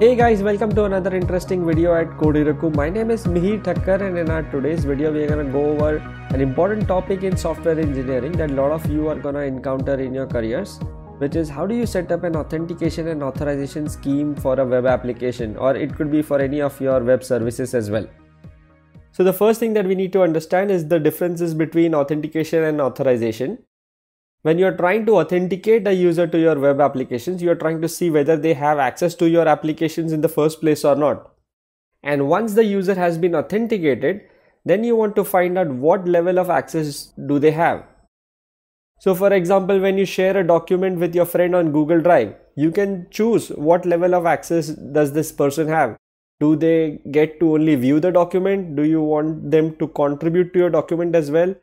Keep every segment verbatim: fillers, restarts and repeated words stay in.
Hey guys, welcome to another interesting video at Code Heroku. My name is Mihir Thakkar, and in our today's video we are going to go over an important topic in software engineering that a lot of you are going to encounter in your careers, which is how do you set up an authentication and authorization scheme for a web application, or it could be for any of your web services as well. So the first thing that we need to understand is the differences between authentication and authorization. When you are trying to authenticate a user to your web applications, you are trying to see whether they have access to your applications in the first place or not. And once the user has been authenticated, then you want to find out what level of access do they have. So for example, when you share a document with your friend on Google Drive, you can choose what level of access does this person have. Do they get to only view the document? Do you want them to contribute to your document as well?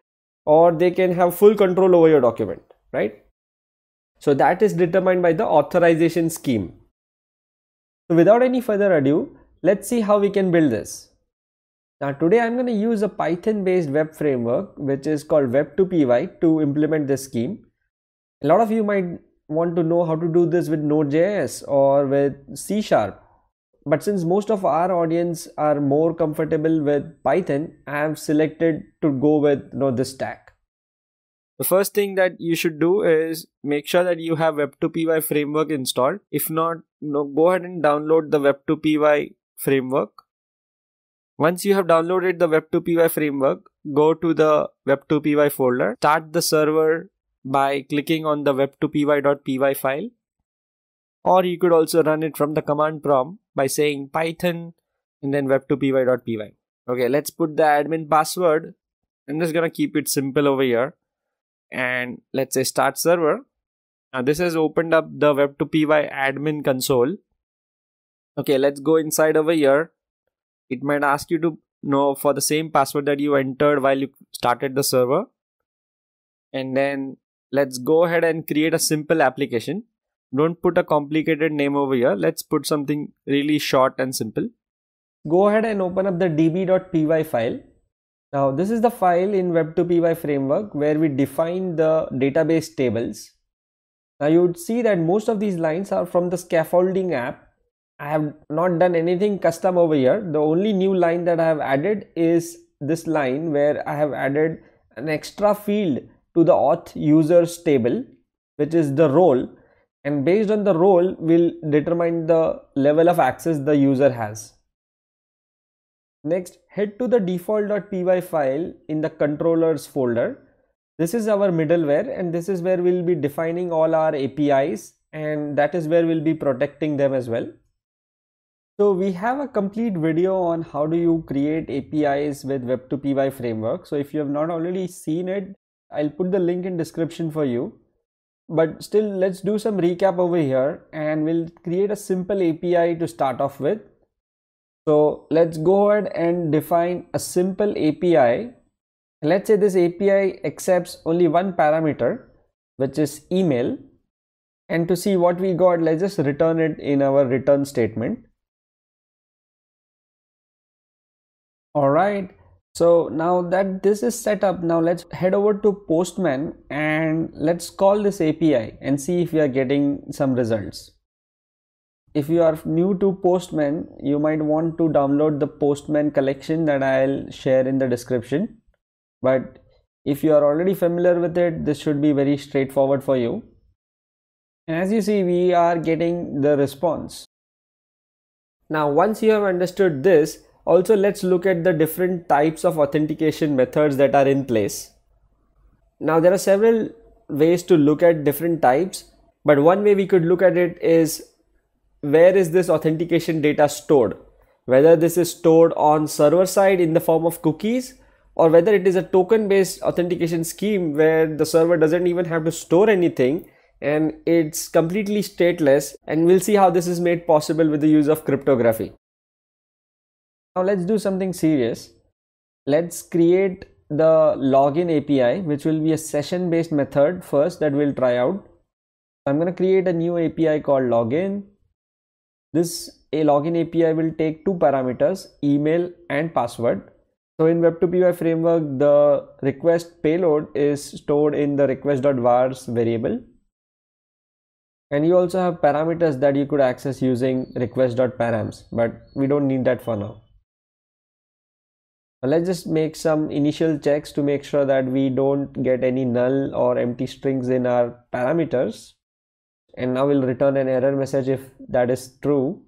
Or they can have full control over your document, right? So that is determined by the authorization scheme. So without any further ado, let's see how we can build this. Now today I'm going to use a Python based web framework which is called web two P Y to implement this scheme. A lot of you might want to know how to do this with Node dot J S or with C sharp. But since most of our audience are more comfortable with Python, I have selected to go with you know, this stack. The first thing that you should do is make sure that you have web two P Y framework installed. If not, you know, go ahead and download the web two P Y framework. Once you have downloaded the web two P Y framework, go to the web two P Y folder. Start the server by clicking on the web two P Y dot P Y file. Or you could also run it from the command prompt by saying python and then web two P Y dot P Y. Okay, let's put the admin password. I'm just gonna keep it simple over here. And let's say start server. Now this has opened up the web two P Y admin console. Okay, let's go inside over here. It might ask you to know for the same password that you entered while you started the server. And then let's go ahead and create a simple application. Don't put a complicated name over here. Let's put something really short and simple. Go ahead and open up the D B dot P Y file. Now this is the file in web two P Y framework where we define the database tables. Now you would see that most of these lines are from the scaffolding app. I have not done anything custom over here. The only new line that I have added is this line where I have added an extra field to the auth users table, which is the role. And based on the role, we'll determine the level of access the user has. Next, head to the default dot P Y file in the controllers folder. This is our middleware, and this is where we'll be defining all our A P Is, and that is where we'll be protecting them as well. So we have a complete video on how do you create A P Is with web two P Y framework. So if you have not already seen it, I'll put the link in description for you. But still, let's do some recap over here, and we'll create a simple A P I to start off with. So let's go ahead and define a simple A P I. Let's say this A P I accepts only one parameter, which is email. And to see what we got, let's just return it in our return statement. All right. So now that this is set up, now let's head over to Postman and let's call this A P I and see if we are getting some results. If you are new to Postman, you might want to download the Postman collection that I'll share in the description. But if you are already familiar with it, this should be very straightforward for you. And as you see, we are getting the response. Now, once you have understood this, also, let's look at the different types of authentication methods that are in place. Now, there are several ways to look at different types, but one way we could look at it is where is this authentication data stored? Whether this is stored on server side in the form of cookies, or whether it is a token-based authentication scheme where the server doesn't even have to store anything and it's completely stateless, and we'll see how this is made possible with the use of cryptography. Now let's do something serious. Let's create the login A P I, which will be a session based method first that we'll try out. I'm going to create a new A P I called login. This a login A P I will take two parameters, email and password. So in web two P Y framework, the request payload is stored in the request.vars variable. And you also have parameters that you could access using request.params, but we don't need that for now. Let's just make some initial checks to make sure that we don't get any null or empty strings in our parameters. And now we'll return an error message if that is true.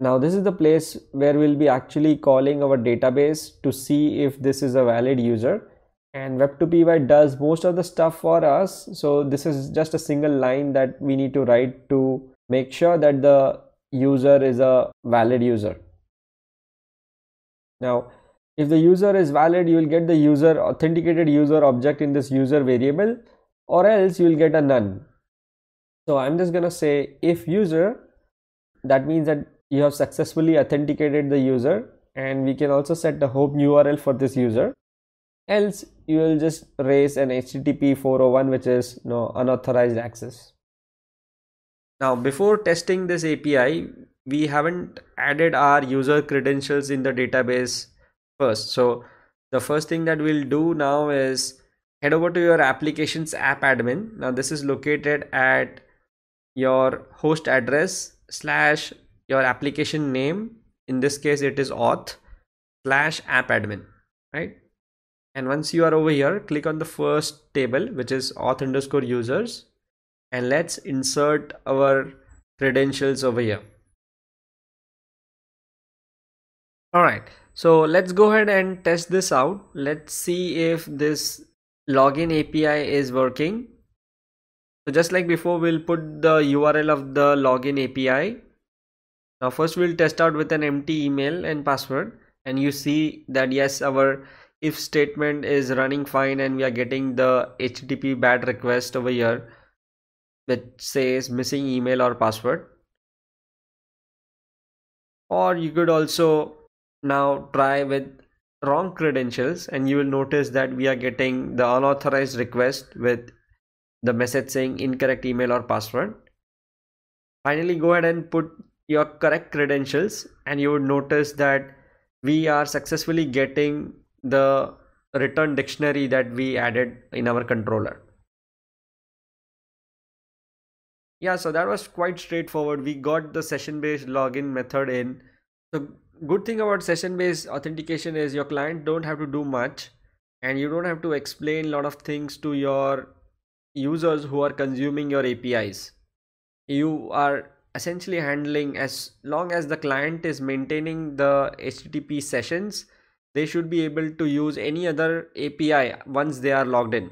Now this is the place where we'll be actually calling our database to see if this is a valid user. And Web two P Y does most of the stuff for us. So this is just a single line that we need to write to make sure that the user is a valid user. Now, if the user is valid, you will get the user authenticated user object in this user variable, or else you will get a none. So I'm just going to say if user, that means that you have successfully authenticated the user, and we can also set the home U R L for this user. Else you will just raise an H T T P four oh one, which is no unauthorized access. Now before testing this A P I, we haven't added our user credentials in the database first. So the first thing that we'll do now is head over to your applications app admin. Now this is located at your host address slash your application name. In this case, it is auth slash app admin, right? And once you are over here, click on the first table, which is auth underscore users, and let's insert our credentials over here. Alright, so let's go ahead and test this out. Let's see if this login A P I is working. So just like before, we'll put the U R L of the login A P I. Now first we'll test out with an empty email and password, and you see that yes, our if statement is running fine and we are getting the H T T P B A T request over here which says missing email or password. Or you could also now try with wrong credentials, and you will notice that we are getting the unauthorized request with the message saying incorrect email or password. Finally, go ahead and put your correct credentials, and you would notice that we are successfully getting the return dictionary that we added in our controller. Yeah, so that was quite straightforward. We got the session based login method in. So good thing about session-based authentication is your client don't have to do much, and you don't have to explain a lot of things to your users who are consuming your A P Is. You are essentially handling, as long as the client is maintaining the H T T P sessions, they should be able to use any other A P I once they are logged in.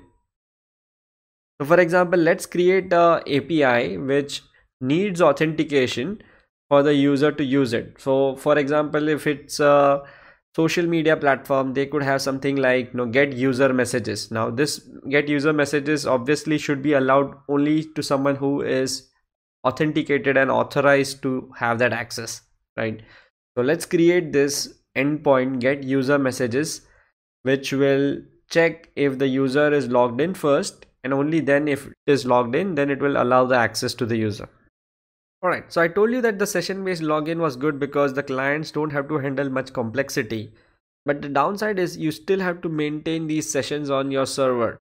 So for example, let's create an A P I which needs authentication for the user to use it. So for example, if it's a social media platform, they could have something like you know, get user messages. Now this get user messages obviously should be allowed only to someone who is authenticated and authorized to have that access, right? So let's create this endpoint get user messages, which will check if the user is logged in first, and only then if it is logged in, then it will allow the access to the user. Alright, so I told you that the session-based login was good because the clients don't have to handle much complexity. But the downside is you still have to maintain these sessions on your server.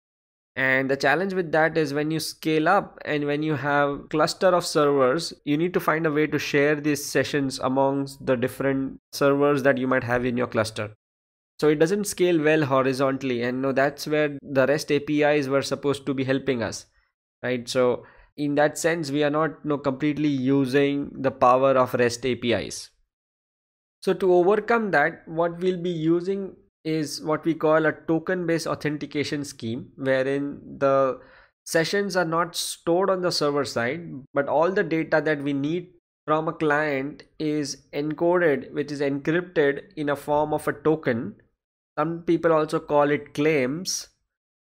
And the challenge with that is when you scale up and when you have cluster of servers, you need to find a way to share these sessions amongst the different servers that you might have in your cluster. So it doesn't scale well horizontally, and no, that's where the REST A P Is were supposed to be helping us, right? So in that sense, we are not you know, completely using the power of REST A P Is. So to overcome that, what we'll be using is what we call a token-based authentication scheme, wherein the sessions are not stored on the server side, but all the data that we need from a client is encoded, which is encrypted in a form of a token. Some people also call it claims.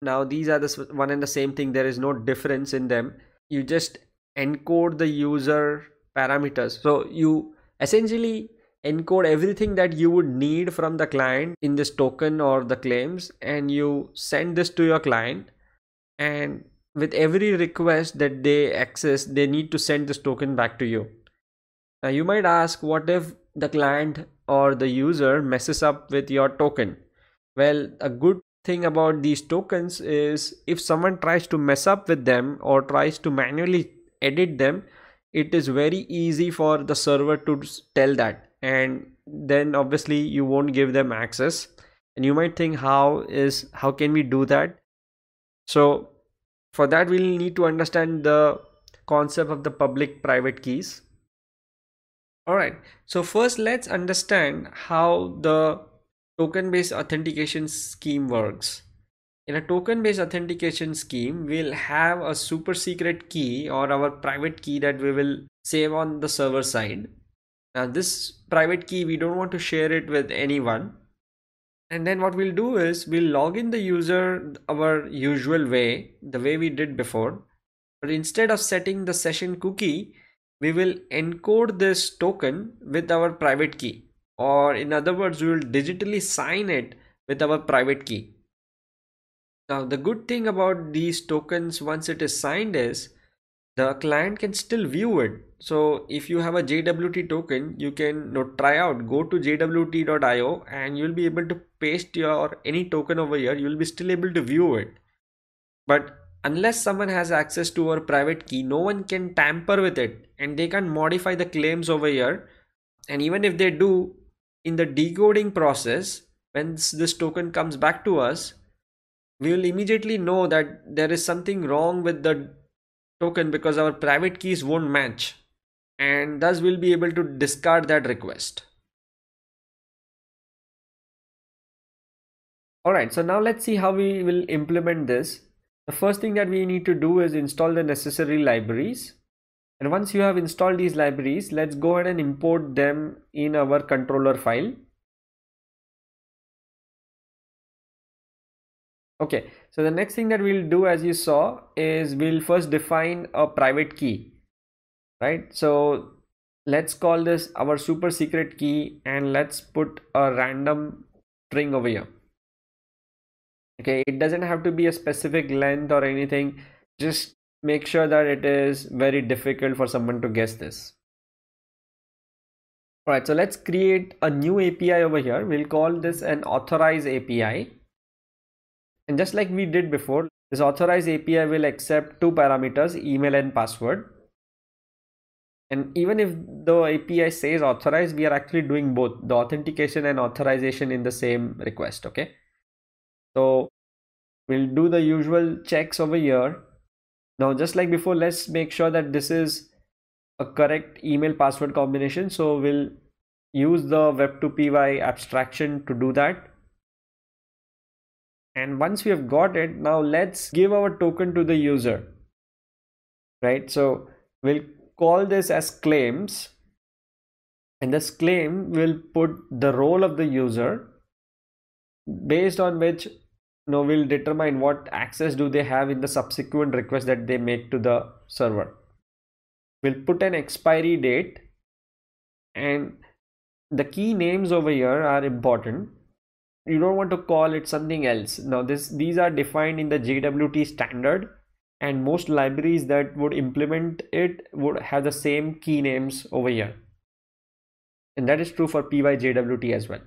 Now these are the one and the same thing. There is no difference in them. You just encode the user parameters. So you essentially encode everything that you would need from the client in this token or the claims, and you send this to your client, and with every request that they access, they need to send this token back to you. Now you might ask, what if the client or the user messes up with your token? Well, a good thing about these tokens is if someone tries to mess up with them or tries to manually edit them, it is very easy for the server to tell that, and then obviously you won't give them access. And you might think, how is how can we do that? So for that, we'll need to understand the concept of the public private keys. All right, so first let's understand how the token based authentication scheme works. In a token based authentication scheme, we'll have a super secret key or our private key that we will save on the server side. Now this private key, we don't want to share it with anyone. And then what we'll do is we'll log in the user our usual way, the way we did before. But instead of setting the session cookie, we will encode this token with our private key, or in other words, we will digitally sign it with our private key. Now the good thing about these tokens once it is signed is the client can still view it. So if you have a J W T token, you can you know, try out, go to J W T dot I O and you'll be able to paste your any token over here. You'll be still able to view it. But unless someone has access to our private key, no one can tamper with it and they can modify the claims over here. And even if they do, in the decoding process, when this token comes back to us, we will immediately know that there is something wrong with the token because our private keys won't match, and thus we'll be able to discard that request. Alright, so now let's see how we will implement this. The first thing that we need to do is install the necessary libraries. And once you have installed these libraries, let's go ahead and import them in our controller file. Okay, so the next thing that we'll do, as you saw, is we'll first define a private key, right? So let's call this our super secret key and let's put a random string over here. Okay, it doesn't have to be a specific length or anything. Just make sure that it is very difficult for someone to guess this. All right, so let's create a new A P I over here. We'll call this an authorize A P I. And just like we did before, this authorize A P I will accept two parameters, email and password. And even if the A P I says authorize, we are actually doing both the authentication and authorization in the same request. Okay, so we'll do the usual checks over here. Now, just like before, let's make sure that this is a correct email password combination. So we'll use the web two P Y abstraction to do that. And once we have got it, now let's give our token to the user, right? So we'll call this as claims, and this claim will put the role of the user, based on which you know, we'll determine what access do they have in the subsequent request that they make to the server. We'll put an expiry date, and the key names over here are important. You don't want to call it something else. Now this these are defined in the J W T standard, and most libraries that would implement it would have the same key names over here, and that is true for P Y J W T as well.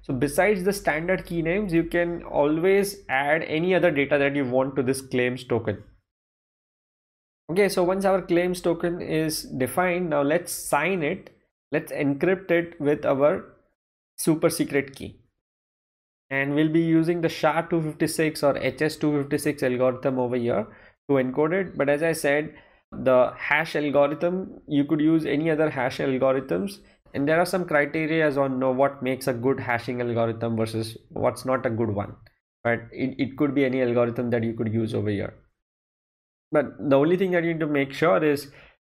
So besides the standard key names, you can always add any other data that you want to this claims token. Okay, so once our claims token is defined, now let's sign it. Let's encrypt it with our super secret key. And we'll be using the S H A two fifty-six or H S two fifty-six algorithm over here to encode it. But as I said, the hash algorithm, you could use any other hash algorithms. And there are some criteria on know, what makes a good hashing algorithm versus what's not a good one. But it, it could be any algorithm that you could use over here. But the only thing that you need to make sure is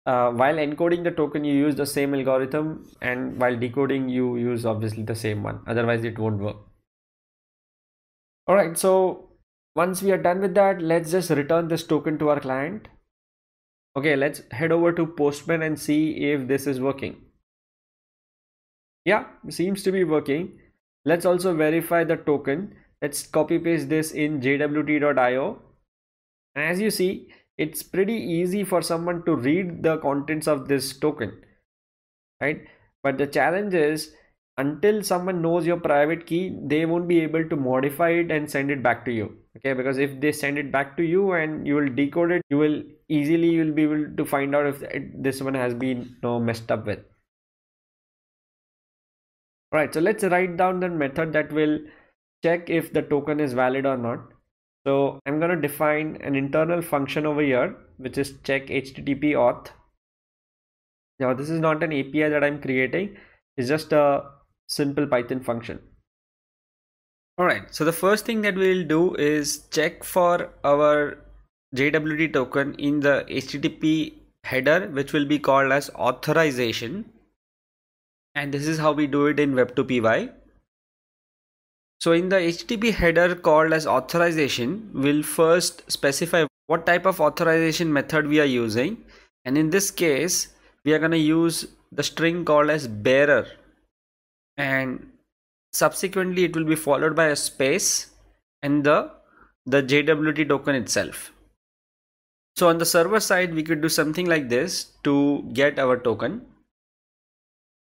Uh, while encoding the token, you use the same algorithm, and while decoding, you use obviously the same one, otherwise it won't work. Alright, so once we are done with that, let's just return this token to our client. Okay, let's head over to Postman and see if this is working. Yeah, it seems to be working. Let's also verify the token. Let's copy paste this in J W T dot I O. As you see, it's pretty easy for someone to read the contents of this token, right? But the challenge is, until someone knows your private key, they won't be able to modify it and send it back to you. Okay, because if they send it back to you and you will decode it, you will easily you will be able to find out if it, this one has been you know, messed up with. Right, so let's write down the method that will check if the token is valid or not. So I'm going to define an internal function over here, which is check H T T P auth. Now this is not an A P I that I'm creating, it's just a simple Python function. Alright, so the first thing that we'll do is check for our J W T token in the H T T P header, which will be called as authorization. And this is how we do it in web two P Y. So in the H T T P header called as authorization, we'll first specify what type of authorization method we are using. And in this case, we are going to use the string called as bearer. And subsequently, it will be followed by a space and the, the J W T token itself. So on the server side, we could do something like this to get our token.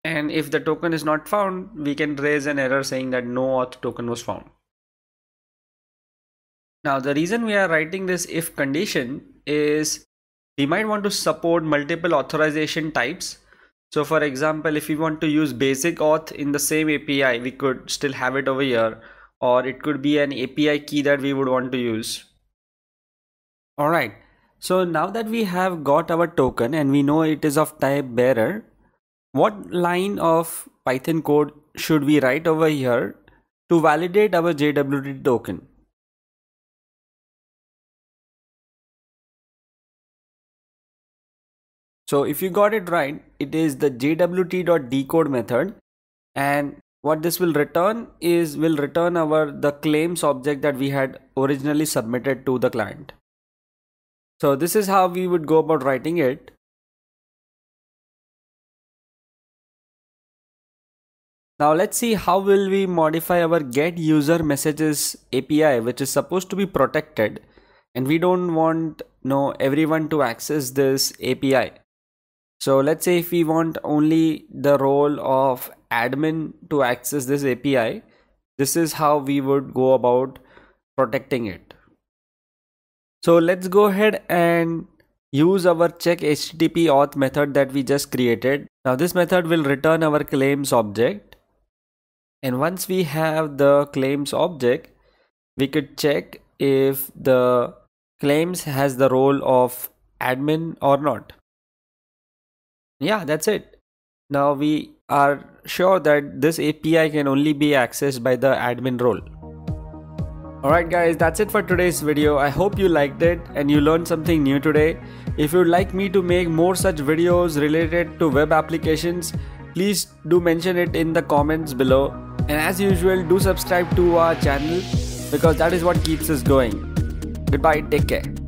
And if the token is not found, we can raise an error saying that no auth token was found. Now, the reason we are writing this if condition is we might want to support multiple authorization types. So for example, if we want to use basic auth in the same A P I, we could still have it over here, or it could be an A P I key that we would want to use. All right. So now that we have got our token and we know it is of type bearer, what line of Python code should we write over here to validate our J W T token? So if you got it right, it is the J W T dot decode method, and what this will return is will return our the claims object that we had originally submitted to the client. So this is how we would go about writing it. Now let's see how will we modify our get user messages A P I, which is supposed to be protected, and we don't want you know, everyone to access this A P I. So let's say if we want only the role of admin to access this A P I, this is how we would go about protecting it. So let's go ahead and use our check H T T P auth method that we just created. Now this method will return our claims object. And once we have the claims object, we could check if the claims has the role of admin or not. Yeah, that's it. Now we are sure that this A P I can only be accessed by the admin role. Alright guys, that's it for today's video. I hope you liked it and you learned something new today. If you'd like me to make more such videos related to web applications, please do mention it in the comments below. And as usual, do subscribe to our channel because that is what keeps us going. Goodbye, take care.